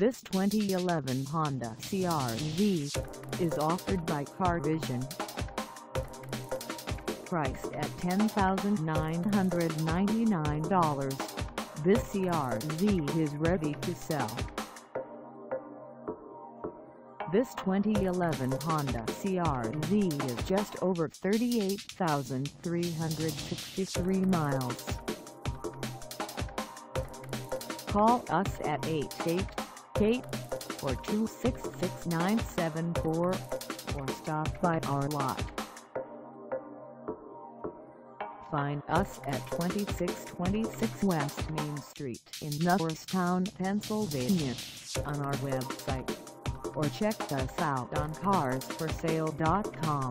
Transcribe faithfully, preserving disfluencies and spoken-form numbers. This twenty eleven Honda C R Z is offered by Car Vision. Priced at ten thousand nine hundred ninety-nine dollars, this C R Z is ready to sell. This twenty eleven Honda C R Z is just over thirty-eight thousand three hundred sixty-three miles. Call us at eight eight eight, four two six, six nine seven four or stop by our lot. Find us at twenty-six twenty-six West Main Street in Norristown, Pennsylvania, on our website, or check us out on cars for sale dot com.